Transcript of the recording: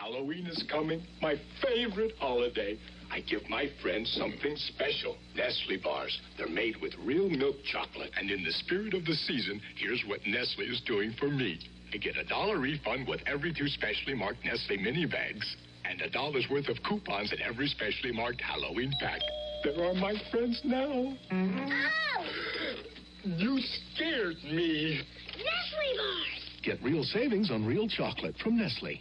Halloween is coming, my favorite holiday. I give my friends something special. Nestle bars. They're made with real milk chocolate. And in the spirit of the season, here's what Nestle is doing for me. I get a $1 refund with every 2 specially marked Nestle mini bags and $1's worth of coupons in every specially marked Halloween pack. There are my friends now. Oh! You scared me. Nestle bars. Get real savings on real chocolate from Nestle.